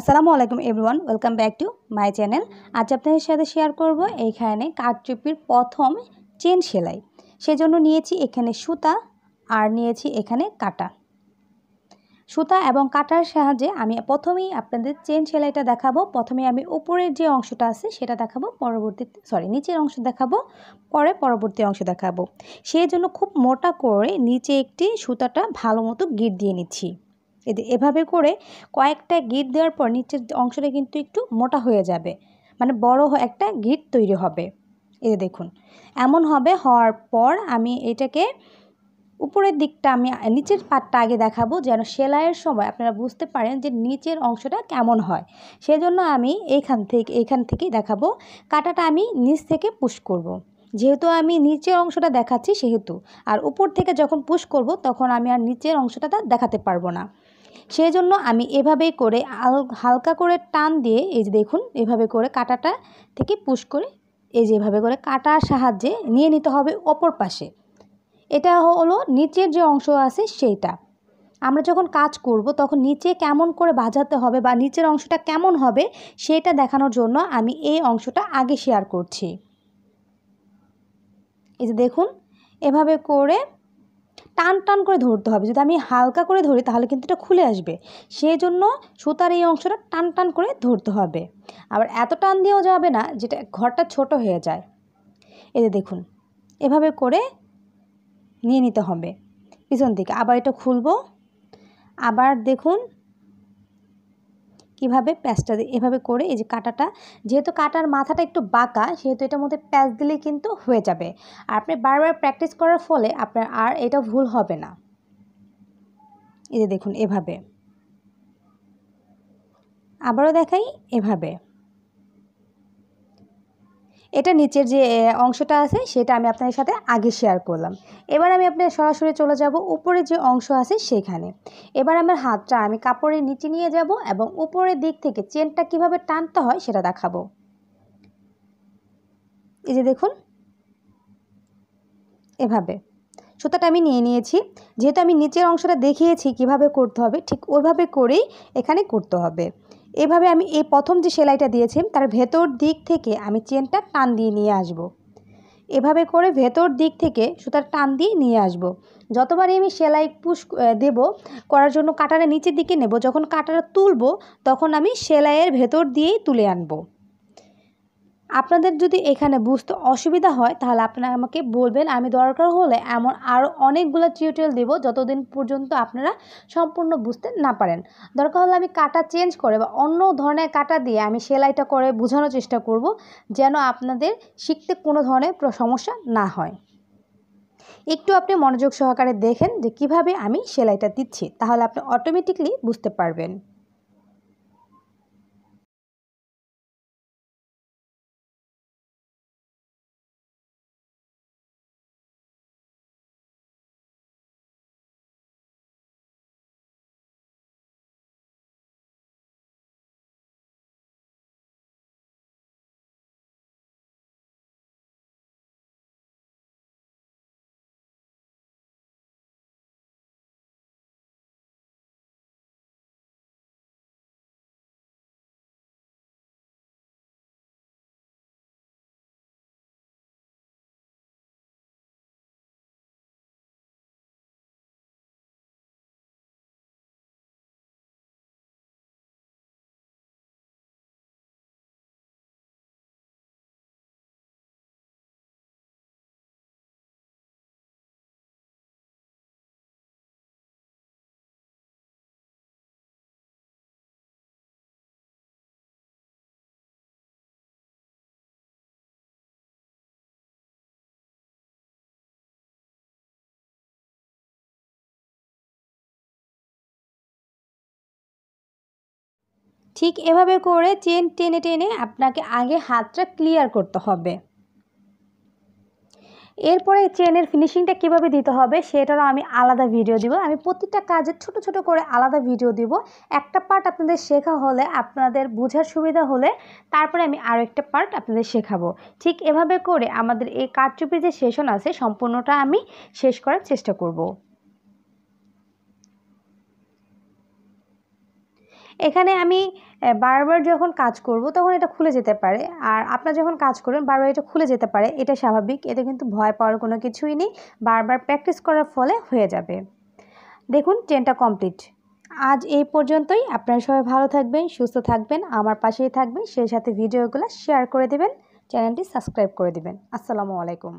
আসসালামু আলাইকুম everyone welcome back to my channel. आज আপনাদের সাথে শেয়ার করব এইখানে কারচুপির প্রথম চেন সেলাই। সেজন্য নিয়েছি এখানে সুতা আর নিয়েছি এখানে কাটা। সুতা এবং কাটার সাহায্যে আমি প্রথমেই আপনাদের চেন সেলাইটা দেখাবো। প্রথমে আমি উপরের যে অংশটা আছে সেটা দেখাবো, নিচের অংশ দেখাবো, পরবর্তী অংশ দেখাবো। সেই জন্য খুব মোটা করে নিচে একটি সুতাটা ভালো মতো গিট দিয়ে নিচ্ছি। এভাবে করে কয়েকটা গিট দেওয়ার পর নিচের অংশটা কিন্তু একটু মোটা হয়ে যাবে, মানে বড় একটা গিট তৈরি হবে। এই যে দেখুন, এমন হবে। হওয়ার পর আমি এটাকে উপরের দিকটা, আমি নিচের পাটটা আগে দেখাবো যেন সেলাইয়ের সময় আপনারা বুঝতে পারেন যে নিচের অংশটা কেমন হয়। সেজন্য আমি এইখান থেকেই দেখাবো। কাটাটা আমি নিচ থেকে পুশ করব, যেহেতু আমি নিচের অংশটা দেখাচ্ছি সেহেতু, আর উপর থেকে যখন পুশ করব তখন আমি আর নিচের অংশটা দেখাতে পারবো না। সেই জন্য আমি এভাবেই করে হালকা করে টান দিয়ে, এই যে দেখুন, এভাবে করে কাটাটা থেকে পুশ করে, এই যে এভাবে করে কাটার সাহায্যে নিয়ে নিতে হবে অপর পাশে। এটা হলো নিচের যে অংশ আছে সেইটা। আমরা যখন কাজ করব তখন নিচে কেমন করে বাজাতে হবে বা নিচের অংশটা কেমন হবে সেটা দেখানোর জন্য আমি এই অংশটা আগে শেয়ার করছি। এই যে দেখুন, এভাবে করে টান টান করে ধরতে হবে। যদি আমি হালকা করে ধরি তাহলে কিন্তু এটা খুলে আসবে। সেই জন্য সুতার এই অংশটা টান টান করে ধরতে হবে। আবার এত টান দিয়েও যাবে না যেটা ঘরটা ছোট হয়ে যায়। এই যে দেখুন, এভাবে করে নিয়ে নিতে হবে পিছন দিকে। আবার এটা খুলবো, আবার দেখুন কিভাবে প্যাঁচটা এভাবে করে, এই যে কাটাটা, যেহেতু কাটার মাথাটা একটু বাঁকা সেহেতু এটার মধ্যে প্যাঁচ দিলে কিন্তু হয়ে যাবে। আর আপনি বারবার প্র্যাকটিস করার ফলে আপনার আর এটা ভুল হবে না। এই যে দেখুন, এভাবে আবারও দেখাই, এভাবে। এটা নিচের যে অংশটা আছে সেটা আমি আপনাদের সাথে আগে শেয়ার করলাম। এবার আমি আপনার সরাসরি চলে যাব উপরে যে অংশ আছে সেখানে। এবার আমার হাতটা আমি কাপড়ের নিচে নিয়ে যাব এবং উপরের দিক থেকে চেনটা কিভাবে টানতে হয় সেটা দেখাবো। এই যে দেখুন, এভাবে সুতাটা আমি নিয়ে নিয়েছি। যেহেতু আমি নিচের অংশটা দেখিয়েছি কিভাবে করতে হবে ঠিক ওইভাবে করেই এখানে করতে হবে। এভাবে আমি এই প্রথম যে সেলাইটা দিয়েছি তার ভেতর দিক থেকে আমি চেনটা টান দিয়ে নিয়ে আসব। এভাবে করে ভেতর দিক থেকে সুতার টান দিয়ে নিয়ে আসব। যতবারই আমি সেলাই পুশ দেব করার জন্য কাঁটাটা নিচের দিকে নেব, যখন কাঁটাটা তুলব তখন আমি সেলাইয়ের ভেতর দিয়েই তুলে আনব। আপনাদের যদি এখানে বুঝতে অসুবিধা হয় তাহলে আপনারা আমাকে বলবেন, আমি দরকার হলে এমন আরও অনেকগুলো টিউটোরিয়াল দেব যতদিন পর্যন্ত আপনারা সম্পূর্ণ বুঝতে না পারেন। দরকার হলে আমি কাটা চেঞ্জ করে বা অন্য ধরনের কাটা দিয়ে আমি সেলাইটা করে বোঝানোর চেষ্টা করব, যেন আপনাদের শিখতে কোনো ধরনের সমস্যা না হয়। একটু আপনি মনোযোগ সহকারে দেখেন যে কিভাবে আমি সেলাইটা দিচ্ছি, তাহলে আপনি অটোমেটিকলি বুঝতে পারবেন। ঠিক এভাবে করে চেন টেনে টেনে আপনাকে আগে হাতটা ক্লিয়ার করতে হবে। এরপরে চেনের ফিনিশিংটা কিভাবে দিতে হবে সেটারও আমি আলাদা ভিডিও দিব। আমি প্রত্যেকটা কাজে ছোট ছোট করে আলাদা ভিডিও দিব। একটা পার্ট আপনাদের শেখা হলে, আপনাদের বোঝার সুবিধা হলে, তারপরে আমি আরও একটা পার্ট আপনাদের শেখাবো। ঠিক এভাবে করে আমাদের এই কারচুপির যে সেশন আছে সম্পূর্ণটা আমি শেষ করার চেষ্টা করব। एखाने आमी बार बार जखन काज करब तखन एटा खुले जेते पारे आर आपनारा जखन काज करबेन बार बार एटा खुले जेते पारे एटा स्वाभाविक, एते किन्तु भय पाओयार कोनो किछुई नेई। बार बार प्रैक्टिस करार फले हये जाबे। देखुन चेनटा कमप्लीट। आज ए पर्यन्तई। आपनारा सबाई भालो थाकबेन, सुस्थ थाकबेन, आमार पाशेई थाकबेन, सेई साथे भिडियोगुलो शेयार करे दिबेन, चैनलटी सबस्क्राइब करे दिबेन। आसসালামু আলাইকুম।